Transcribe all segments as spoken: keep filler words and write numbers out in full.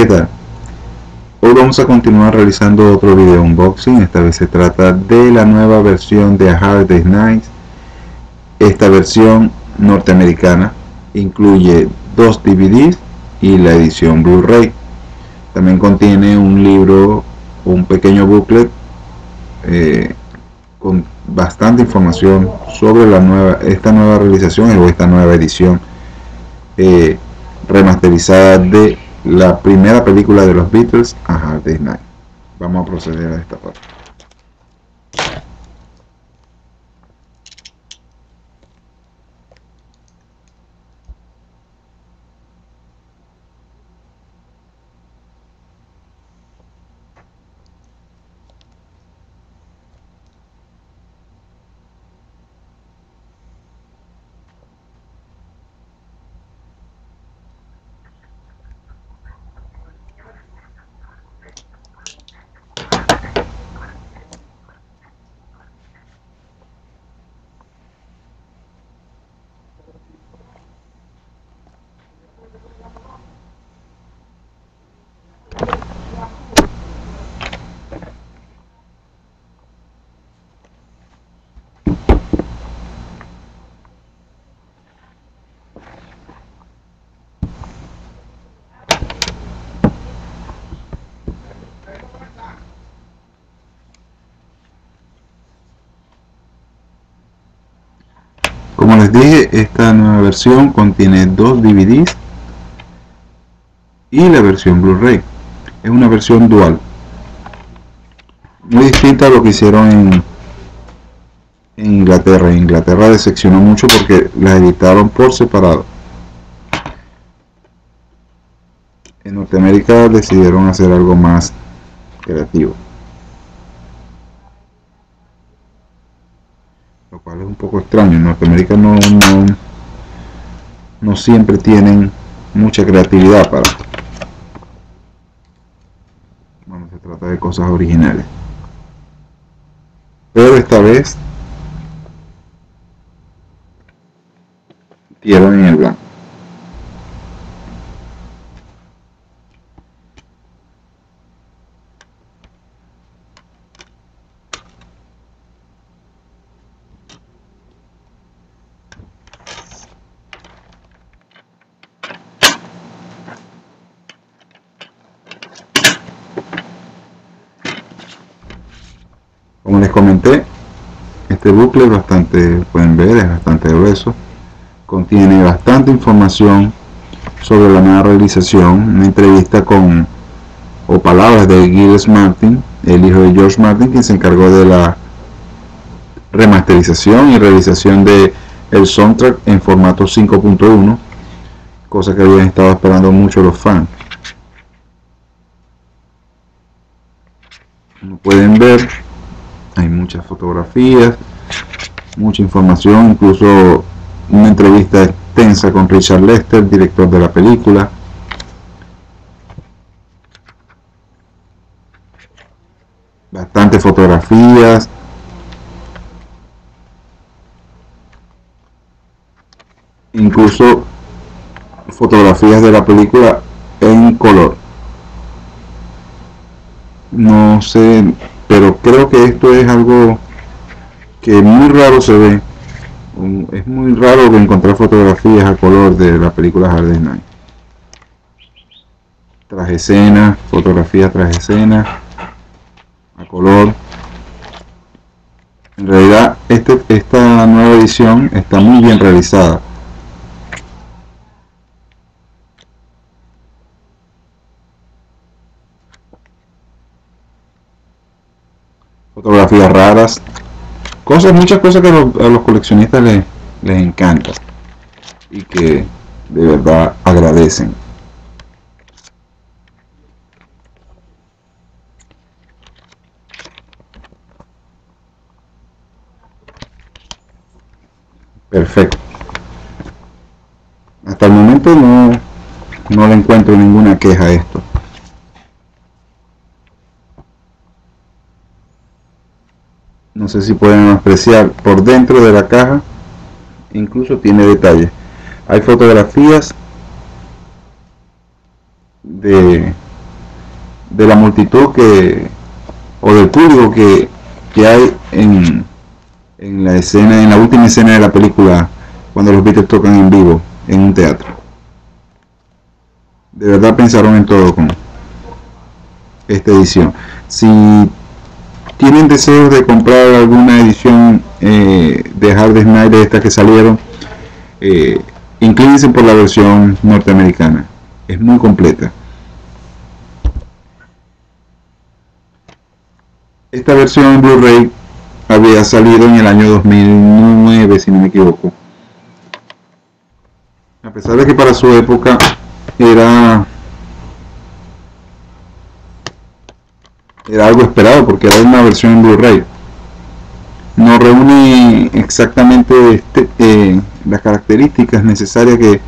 ¿Qué tal? Hoy vamos a continuar realizando otro video unboxing. Esta vez se trata de la nueva versión de A Hard Day's Night. Esta versión norteamericana incluye dos D V Ds y la edición Blu-ray. También contiene un libro, un pequeño booklet eh, con bastante información sobre la nueva, esta nueva realización o esta nueva edición eh, remasterizada de la primera película de los Beatles, A Hard Day's Night. Vamos a proceder a esta parte. Como les dije, esta nueva versión contiene dos D V Ds y la versión Blu-ray. Es una versión dual, muy distinta a lo que hicieron en, en Inglaterra. En Inglaterra decepcionó mucho porque las editaron por separado. En Norteamérica decidieron hacer algo más creativo, lo cual es un poco extraño. En Norteamérica no, no, no siempre tienen mucha creatividad para cuando se trata de cosas originales, pero esta vez dieron en el blanco. Como les comenté, este bucle es bastante, pueden ver, es bastante grueso. Contiene bastante información sobre la nueva realización, una entrevista con, o palabras de Gilles Martin, el hijo de George Martin, quien se encargó de la remasterización y realización de el soundtrack en formato cinco punto uno, cosa que habían estado esperando mucho los fans. Como pueden ver, hay muchas fotografías, mucha información, incluso una entrevista extensa con Richard Lester, director de la película. Bastantes fotografías. Incluso fotografías de la película en color. No sé, pero creo que esto es algo que muy raro se ve. Es muy raro encontrar fotografías a color de la película A Hard Day's Night. Tras escena, fotografía tras escena, a color. En realidad, este, esta nueva edición está muy bien realizada. Fotografías raras, cosas, muchas cosas que a los coleccionistas les, les encanta y que de verdad agradecen. Perfecto. Hasta el momento no, no le encuentro ninguna queja a esto. No sé si pueden apreciar por dentro de la caja, incluso tiene detalles. Hay fotografías de de la multitud que, o del público que, que hay en, en la escena, en la última escena de la película, cuando los Beatles tocan en vivo en un teatro. De verdad pensaron en todo con esta edición. Si tienen deseos de comprar alguna edición eh, de Hard Night, de estas que salieron, eh, inclínense por la versión norteamericana, es muy completa. Esta versión Blu-ray había salido en el año dos mil nueve, si no me equivoco. A pesar de que para su época era era algo esperado, porque era una versión en Blu-ray, no reúne exactamente este, eh, las características necesarias que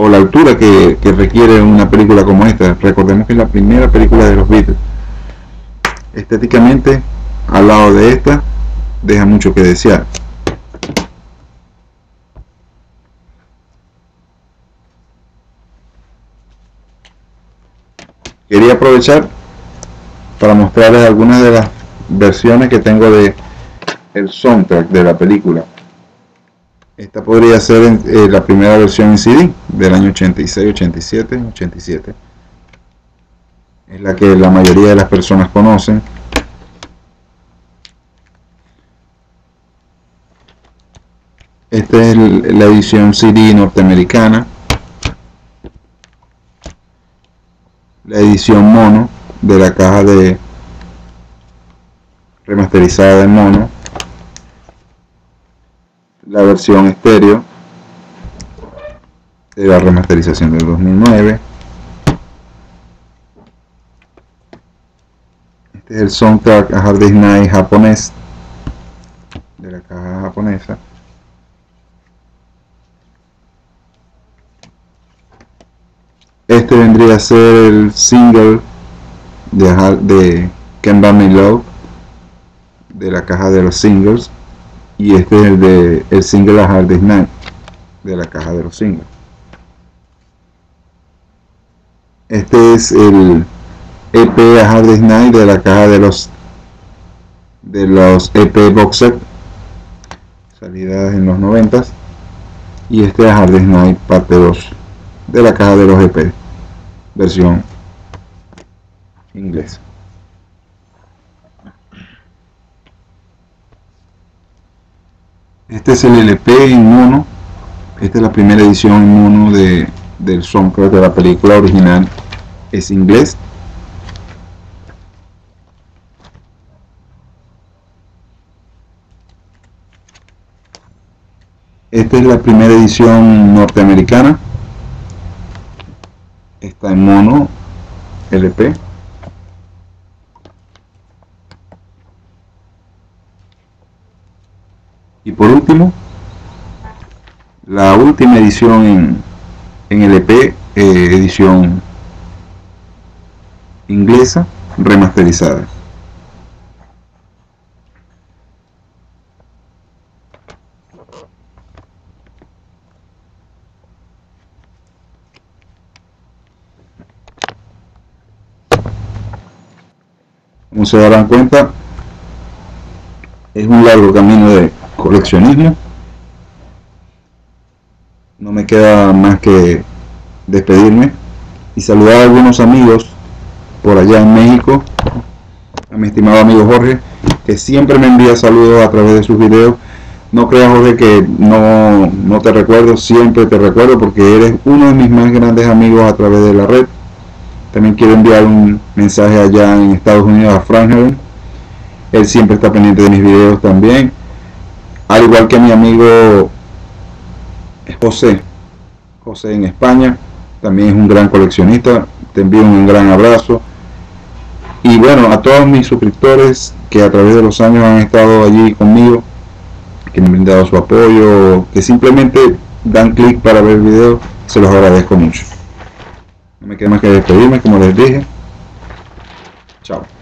o la altura que, que requiere una película como esta. Recordemos que es la primera película de los Beatles. Estéticamente, al lado de esta, deja mucho que desear. Quería aprovechar para mostrarles algunas de las versiones que tengo de el soundtrack de la película. Esta podría ser eh, la primera versión en C D del año ochenta y seis, ochenta y siete, ochenta y siete. Es la que la mayoría de las personas conocen. Esta es la edición C D norteamericana. La edición mono de la caja de remasterizada en mono. La versión estéreo de la remasterización del dos mil nueve. Este es el soundtrack a Hard Day's Night japonés, de la caja japonesa. Este vendría a ser el single de, de Can't Buy Me Love, de la caja de los singles. Y este es el de el single A Hard Day's Night, de la caja de los singles. Este es el E P A Hard Day's Night, de la caja de los de los E P box set, salidas en los noventas. Y este es A Hard Day's Night parte dos, de la caja de los E P versión inglesa. Este es el L P en mono. Esta es la primera edición en mono de, del soundtrack de la película original. Es inglés. Esta es la primera edición norteamericana. Está en mono L P. Y por último, la última edición en, en L P, eh, edición inglesa, remasterizada. Como se darán cuenta, es un largo camino de coleccionismo. No me queda más que despedirme y saludar a algunos amigos por allá en México, a mi estimado amigo Jorge, que siempre me envía saludos a través de sus videos. No creas, Jorge, que no, no te recuerdo, siempre te recuerdo, porque eres uno de mis más grandes amigos a través de la red. También quiero enviar un mensaje allá en Estados Unidos a Frank. Él siempre está pendiente de mis videos también, al igual que mi amigo José, José en España, también es un gran coleccionista. Te envío un gran abrazo. Y bueno, a todos mis suscriptores que a través de los años han estado allí conmigo, que me han brindado su apoyo, que simplemente dan clic para ver el video, se los agradezco mucho. No me queda más que despedirme, como les dije. Chao.